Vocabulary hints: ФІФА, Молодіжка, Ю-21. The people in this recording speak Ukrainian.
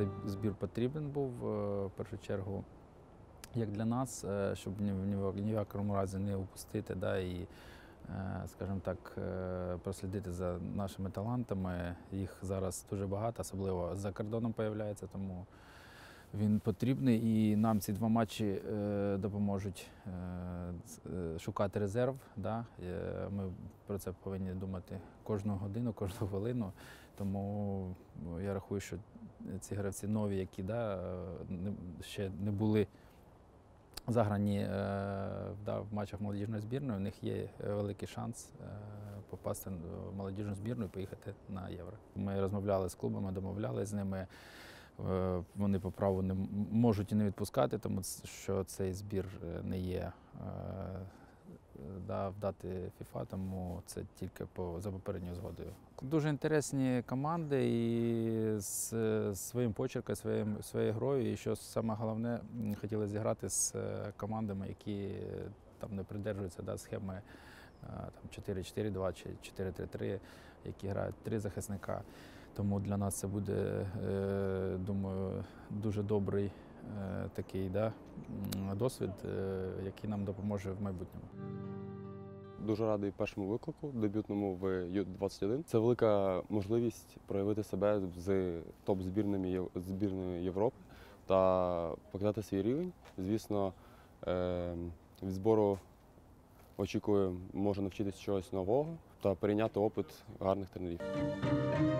цей збір потрібен був, в першу чергу, як для нас, щоб ні в якому разі не упустити, да, і, скажімо так, прослідити за нашими талантами. Їх зараз дуже багато, особливо за кордоном з'являється, тому він потрібний. І нам ці два матчі допоможуть шукати резерв. Да? Ми про це повинні думати кожну годину, кожну хвилину. Тому я рахую, що ці гравці нові, які ще не були заграні в матчах молодіжної збірної, у них є великий шанс попасти в молодіжну збірну і поїхати на Євро. Ми розмовляли з клубами, домовлялися з ними. Вони по праву не можуть і не відпускати, тому що цей збір не є в даті ФІФА, тому це тільки за попередньою згодою. Дуже інтересні команди і з своїм почерком, своєю грою. І що саме головне, хотіли зіграти з командами, які там не придержуються схеми 4-4-2 чи 4-3-3, які грають три захисника. Тому для нас це буде, думаю, дуже добрий такий досвід, який нам допоможе в майбутньому. Дуже радий першому виклику, дебютному в Ю-21. Це велика можливість проявити себе з топ-збірною Європи та показати свій рівень. Звісно, від збору очікую, можу навчитися чогось нового та перейняти опит гарних тренерів.